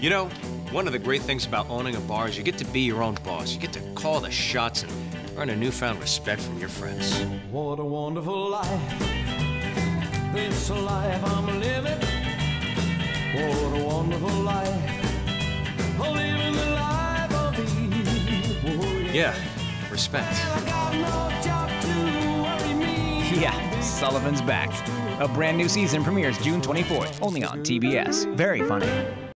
You know, one of the great things about owning a bar is you get to be your own boss. You get to call the shots and earn a newfound respect from your friends. What a wonderful life, this life I'm living. What a wonderful life, I'm living the life of evil. Oh, yeah. Yeah, respect. Yeah, Sullivan's back. A brand new season premieres June 24th, only on TBS. Very funny.